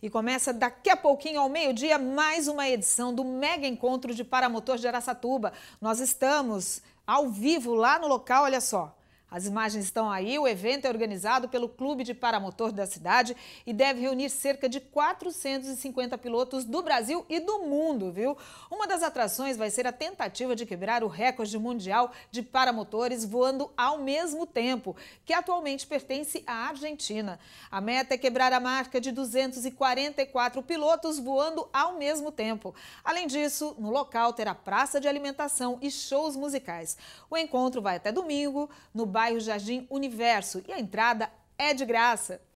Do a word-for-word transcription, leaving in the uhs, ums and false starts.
E começa daqui a pouquinho, ao meio-dia, mais uma edição do Mega Encontro de Paramotor de Araçatuba. Nós estamos ao vivo lá no local, olha só. As imagens estão aí, o evento é organizado pelo Clube de Paramotor da cidade e deve reunir cerca de quatrocentos e cinquenta pilotos do Brasil e do mundo, viu? Uma das atrações vai ser a tentativa de quebrar o recorde mundial de paramotores voando ao mesmo tempo, que atualmente pertence à Argentina. A meta é quebrar a marca de duzentos e quarenta e quatro pilotos voando ao mesmo tempo. Além disso, no local terá praça de alimentação e shows musicais. O encontro vai até domingo, no bairro Jardim Universo, e a entrada é de graça.